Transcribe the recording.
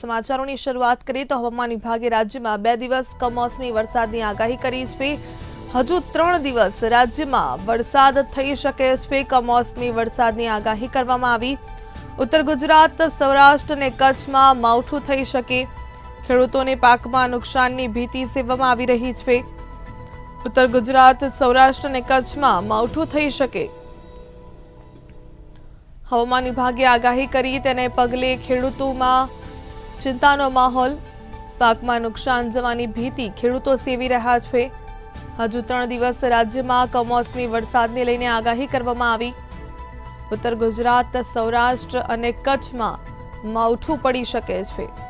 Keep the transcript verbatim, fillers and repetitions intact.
समाचारों की शुरुआत करिए तो हवामान विभागे राज्य में बे दिवस कमोसमी वरसाद की आगाही करी है। हजू त्रण दिवस राज्य में वरसाद थई शके छे। कमोसमी वरसाद की आगाही करवामां आवी। उत्तर गुजरात, सौराष्ट्र ने कच्छ में मावठू थई शके। खेडूतों ने पाक में नुकसान की भीति सेवामां आवी रही है। उत्तर गुजरात, सौराष्ट्र ने कच्छ में मावठू थई शके। हवामान विभागे आगाही करी तेने पगले खेडूतों में चिंतानो माहौल। पाक में नुकसान जवानी भीति खेडूतो सेवी रह्या छे। हजू त्रण दिवस राज्य में कमोसमी वरसादने लईने आगाही करवामां आवी। उत्तर गुजरात, सौराष्ट्र और कच्छ में मावठू पड़ी शके छे।